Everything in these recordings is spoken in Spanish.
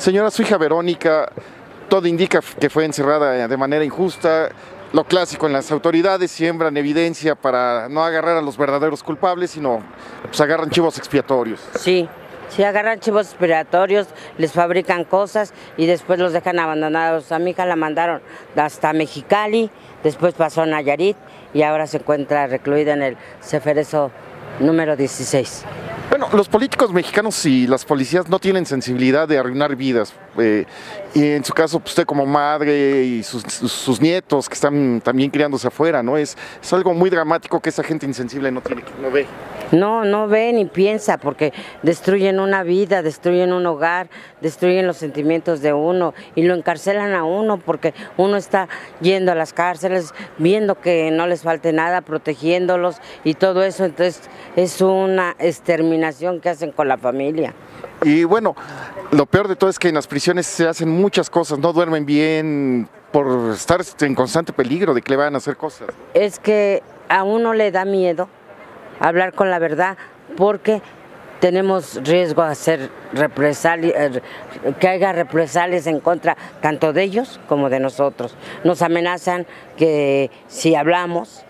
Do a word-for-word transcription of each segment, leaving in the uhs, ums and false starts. Señora, su hija Verónica, todo indica que fue encerrada de manera injusta. Lo clásico en las autoridades, siembran evidencia para no agarrar a los verdaderos culpables, sino pues agarran chivos expiatorios. Sí, sí agarran chivos expiatorios, les fabrican cosas y después los dejan abandonados. A mi hija la mandaron hasta Mexicali, después pasó a Nayarit y ahora se encuentra recluida en el CEFERESO número dieciséis. Bueno, los políticos mexicanos y las policías no tienen sensibilidad de arruinar vidas. Eh, y en su caso, usted como madre y sus, sus nietos que están también criándose afuera, ¿no? Es, es algo muy dramático que esa gente insensible no tiene, no ve. No, no ve ni piensa, porque destruyen una vida, destruyen un hogar, destruyen los sentimientos de uno y lo encarcelan a uno porque uno está yendo a las cárceles, viendo que no les falte nada, protegiéndolos y todo eso. Entonces es una exterminación que hacen con la familia. Y bueno, lo peor de todo es que en las prisiones se hacen muchas cosas, no duermen bien por estar en constante peligro de que le vayan a hacer cosas. Es que a uno le da miedo hablar con la verdad porque tenemos riesgo de hacer represalias, que haya represalias en contra tanto de ellos como de nosotros. Nos amenazan que si hablamos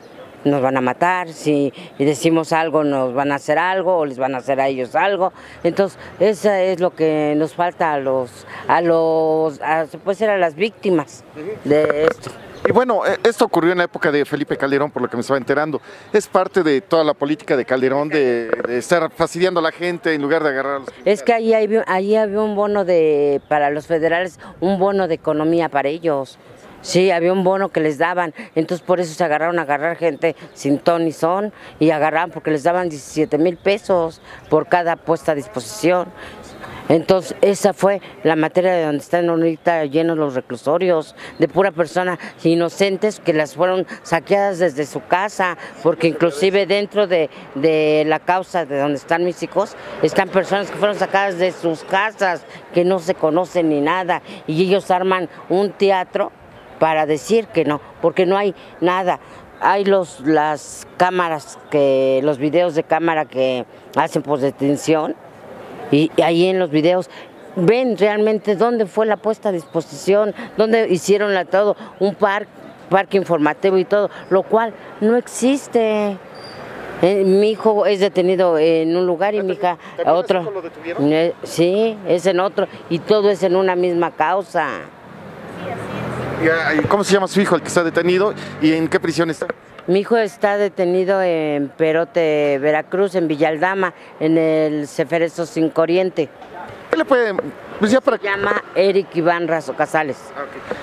nos van a matar, si decimos algo nos van a hacer algo o les van a hacer a ellos algo. Entonces eso es lo que nos falta a los, a los, a, se puede ser a las víctimas de esto. Y bueno, esto ocurrió en la época de Felipe Calderón, por lo que me estaba enterando. Es parte de toda la política de Calderón de, de estar fastidiando a la gente en lugar de agarrar a los militares. Es que ahí, hay, ahí había un bono de para los federales, un bono de economía para ellos. Sí, había un bono que les daban, entonces por eso se agarraron a agarrar gente sin ton ni son y agarraban porque les daban diecisiete mil pesos por cada puesta a disposición. Entonces esa fue la materia de donde están ahorita llenos los reclusorios, de pura personas inocentes que las fueron saqueadas desde su casa, porque inclusive dentro de, de la causa de donde están mis hijos, están personas que fueron sacadas de sus casas, que no se conocen ni nada, y ellos arman un teatro para decir que no, porque no hay nada. Hay los, las cámaras, que, los videos de cámara que hacen posdetención, y ahí en los videos ven realmente dónde fue la puesta a disposición, dónde hicieron la todo, un par, parque informativo y todo, lo cual no existe. Eh, mi hijo es detenido en un lugar y mi hija a otro. ¿Lo detuvieron? Eh, sí, es en otro y todo es en una misma causa. ¿Cómo se llama su hijo, el que está detenido, y en qué prisión está? Mi hijo está detenido en Perote, Veracruz, en Villaldama, en el CEFERESO cinco Oriente. ¿Qué le puede...? Pues ya para... Se llama Eric Iván Razo Casales.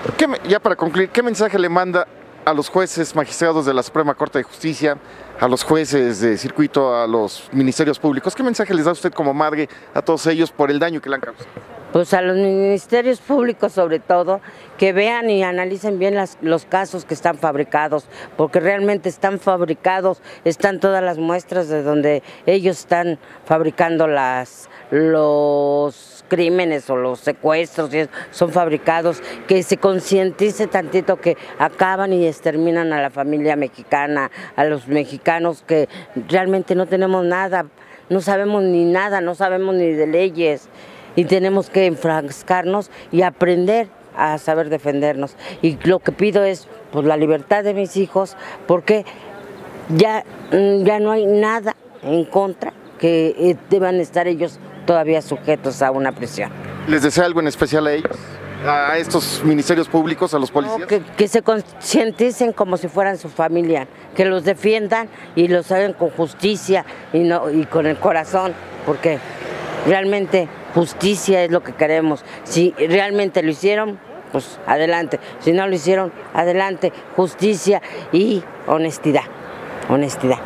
Okay. ¿Qué me... Ya para concluir, ¿qué mensaje le manda a los jueces magistrados de la Suprema Corte de Justicia, a los jueces de circuito, a los ministerios públicos? ¿Qué mensaje les da usted como madre a todos ellos por el daño que le han causado? Pues a los ministerios públicos sobre todo, que vean y analicen bien las, los casos que están fabricados, porque realmente están fabricados, están todas las muestras de donde ellos están fabricando las, los crímenes o los secuestros, son fabricados, que se concientice tantito que acaban y exterminan a la familia mexicana, a los mexicanos que realmente no tenemos nada, no sabemos ni nada, no sabemos ni de leyes. Y tenemos que enfrascarnos y aprender a saber defendernos. Y lo que pido es pues, la libertad de mis hijos, porque ya, ya no hay nada en contra que deban estar ellos todavía sujetos a una prisión. ¿Les desea algo en especial a ellos? ¿A estos ministerios públicos, a los policías? No, que, que se concienticen como si fueran su familia, que los defiendan y los hagan con justicia y, no, y con el corazón, porque realmente... Justicia es lo que queremos. Si realmente lo hicieron, pues adelante. Si no lo hicieron, adelante. Justicia y honestidad. Honestidad.